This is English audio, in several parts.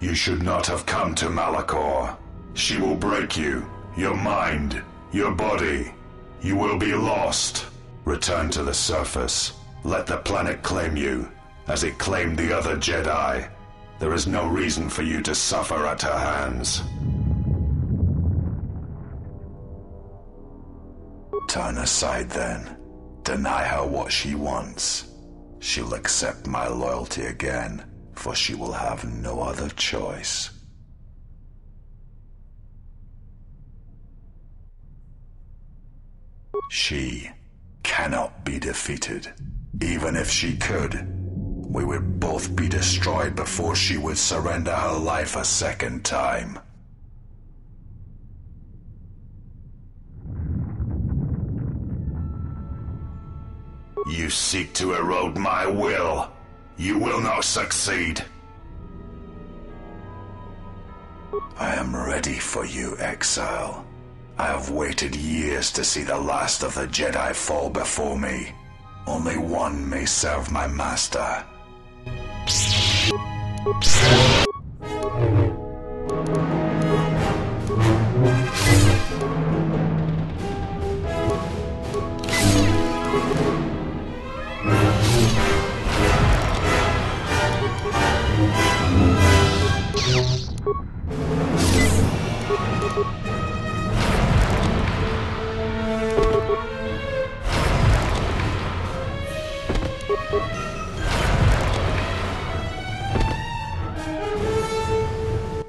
You should not have come to Malachor. She will break you, your mind, your body. You will be lost. Return to the surface. Let the planet claim you, as it claimed the other Jedi. There is no reason for you to suffer at her hands. Turn aside then. Deny her what she wants. She'll accept my loyalty again, for she will have no other choice. She cannot be defeated. Even if she could, we would both be destroyed before she would surrender her life a second time. You seek to erode my will. You will not succeed. I am ready for you, Exile. I have waited years to see the last of the Jedi fall before me. Only one may serve my master.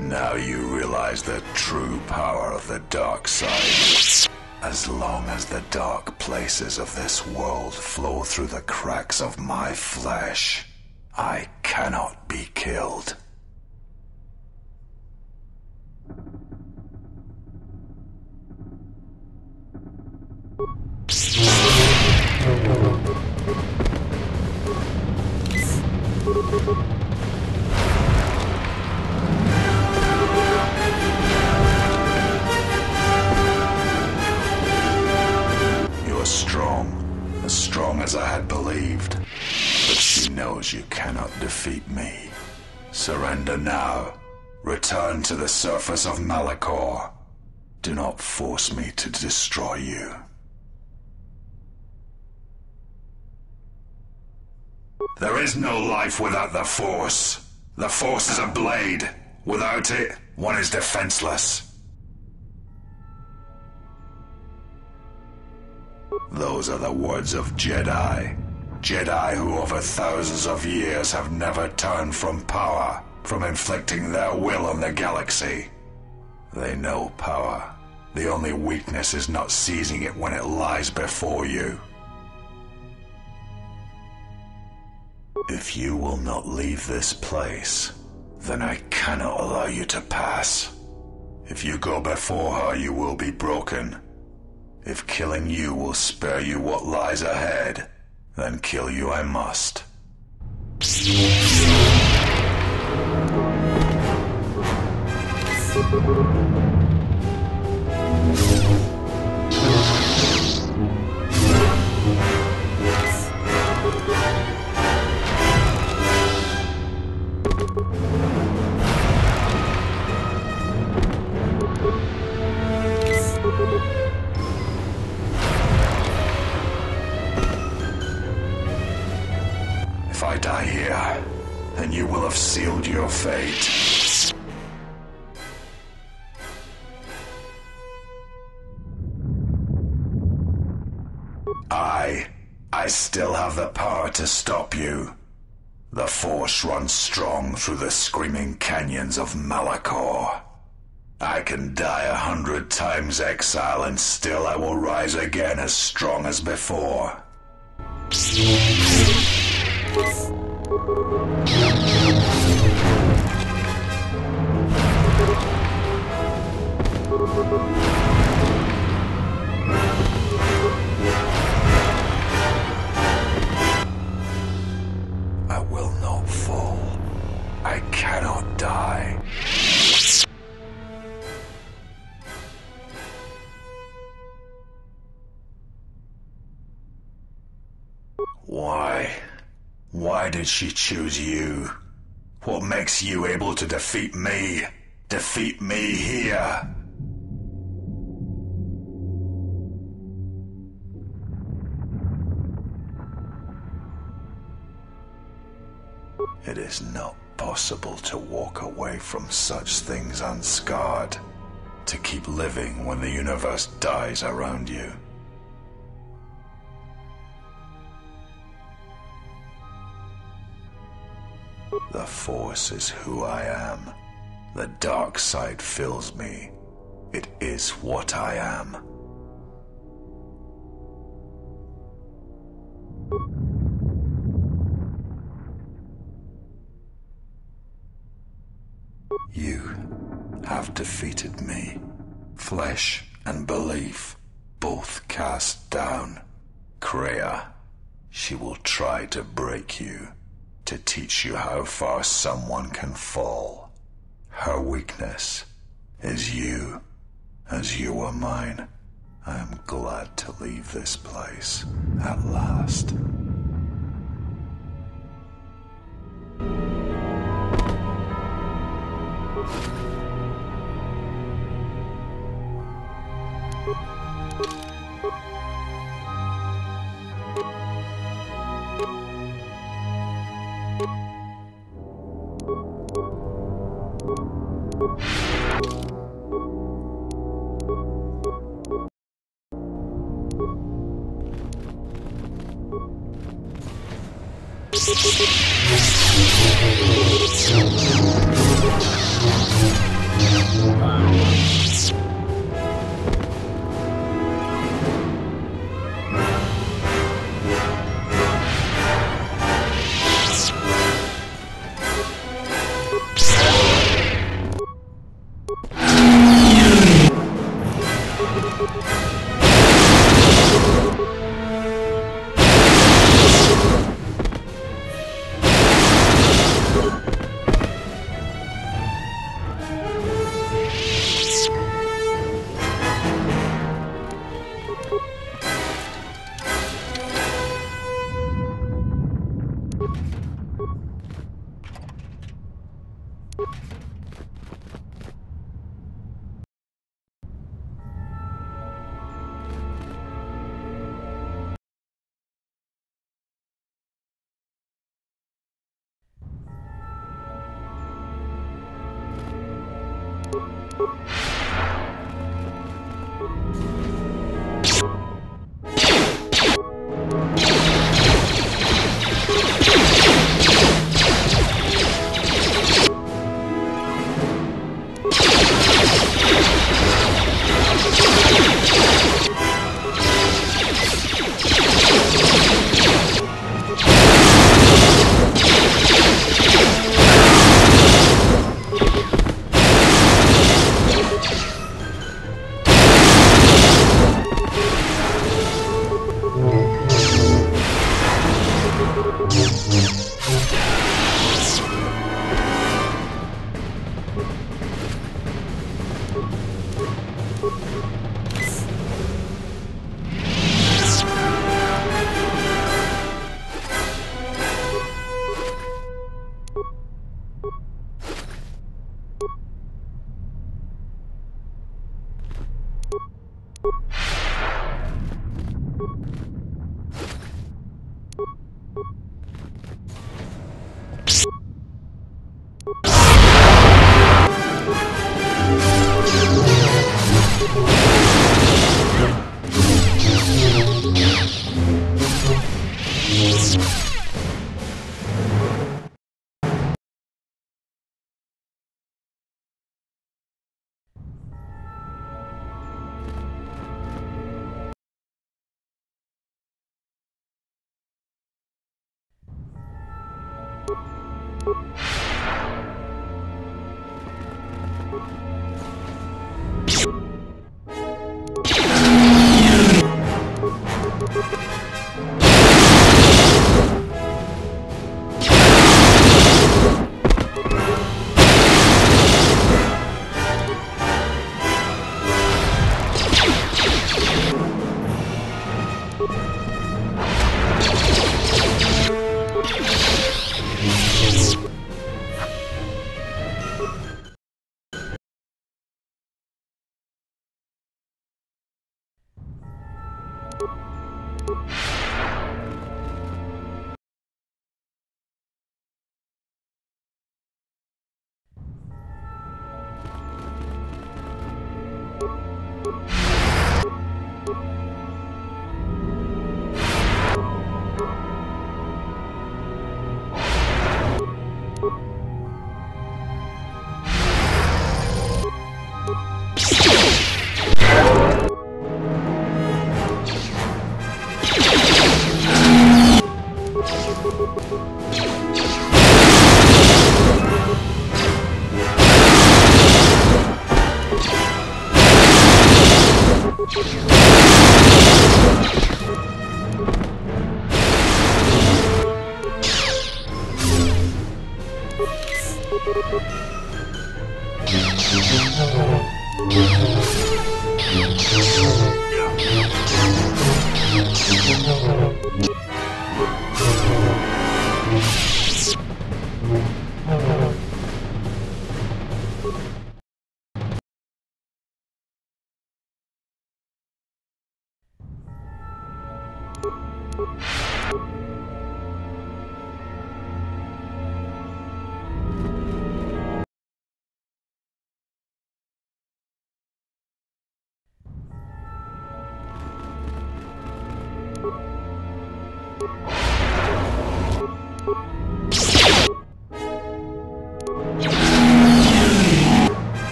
Now you realize the true power of the dark side. As long as the dark places of this world flow through the cracks of my flesh, I cannot be killed. As I had believed, but she knows you cannot defeat me. Surrender now. Return to the surface of Malachor. Do not force me to destroy you. There is no life without the Force. The Force is a blade. Without it, one is defenseless. Those are the words of Jedi. Jedi who over thousands of years have never turned from power, from inflicting their will on the galaxy. They know power. The only weakness is not seizing it when it lies before you. If you will not leave this place, then I cannot allow you to pass. If you go before her, you will be broken. If killing you will spare you what lies ahead, then kill you I must. If I die here, then you will have sealed your fate. I still have the power to stop you. The Force runs strong through the screaming canyons of Malachor. I can die 100 times, Exile, and still I will rise again as strong as before. I will not fall. I cannot die. Why did she choose you? What makes you able to defeat me? Defeat me here! It is not possible to walk away from such things unscarred, to keep living when the universe dies around you. The Force is who I am. The dark side fills me. It is what I am. You have defeated me. Flesh and belief, both cast down. Kreia, she will try to break you, to teach you how far someone can fall. Her weakness is you, as you were mine. I am glad to leave this place at last.